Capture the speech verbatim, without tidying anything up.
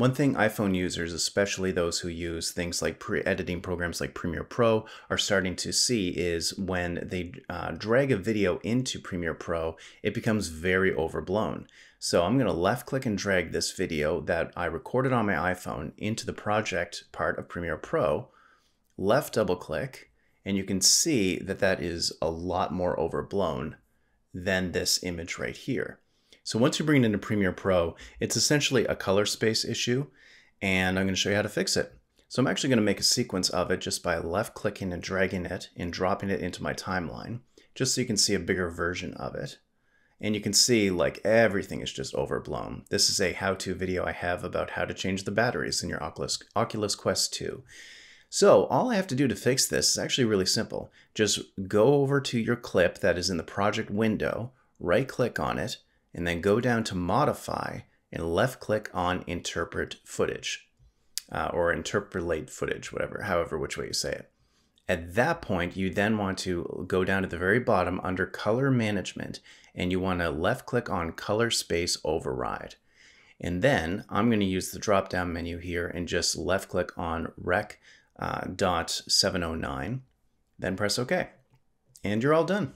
One thing iPhone users, especially those who use things like pre-editing programs like Premiere Pro, are starting to see is when they uh, drag a video into Premiere Pro, it becomes very overblown. So I'm going to left click and drag this video that I recorded on my iPhone into the project part of Premiere Pro, left double click, and you can see that that is a lot more overblown than this image right here. So once you bring it into Premiere Pro, it's essentially a color space issue, and I'm going to show you how to fix it. So I'm actually going to make a sequence of it just by left clicking and dragging it and dropping it into my timeline, just so you can see a bigger version of it. And you can see like everything is just overblown. This is a how-to video I have about how to change the batteries in your Oculus, Oculus Quest two. So all I have to do to fix this is actually really simple. Just go over to your clip that is in the project window, right click on it, and then go down to modify and left click on interpret footage uh, or interpolate footage, whatever, however, which way you say it. At that point, you then want to go down to the very bottom under color management, and you want to left click on color space override. And then I'm going to use the drop down menu here and just left click on Rec. seven oh nine, then press OK. And you're all done.